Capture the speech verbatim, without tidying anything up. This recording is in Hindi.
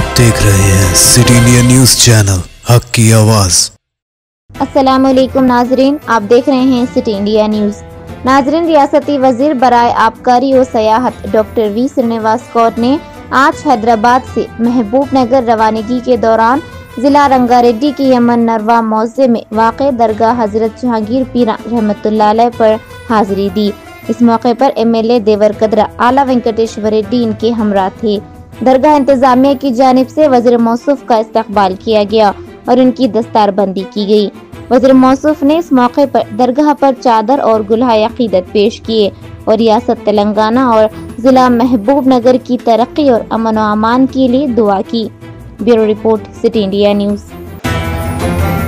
आप देख रहे हैं सिटी इंडिया न्यूज चैनल, हक की आवाज। अस्सलामुअलैकुम नाजरीन, आप देख रहे हैं सिटी इंडिया न्यूज। नाजरीन, रियासती वजीर बराए आबकारी और सयाहत डॉक्टर वी श्रीनिवास गौड़ ने आज हैदराबाद से महबूबनगर रवानगी के दौरान जिला रंगारेड्डी के यमन नरवा मौजे में वाक़े दरगाह हजरत जहांगीर पीरा रहमतुल्लाह अलैह पर हाजिरी दी। इस मौके पर एम एल ए देवरकद्रा आला वेंकटेश्वर रेड्डी इनके हमरा थे। दरगाह इंतजामिया की जानिब से वज़ीर मौसूफ का इस्तकबाल किया गया और उनकी दस्तारबंदी की गई। वज़ीर मौसूफ ने इस मौके पर दरगाह पर चादर और गुलहाए अक़ीदत पेश किए और रियासत तेलंगाना और जिला महबूबनगर की तरक्की और अमन व अमान के लिए दुआ की। Bureau report, city India news.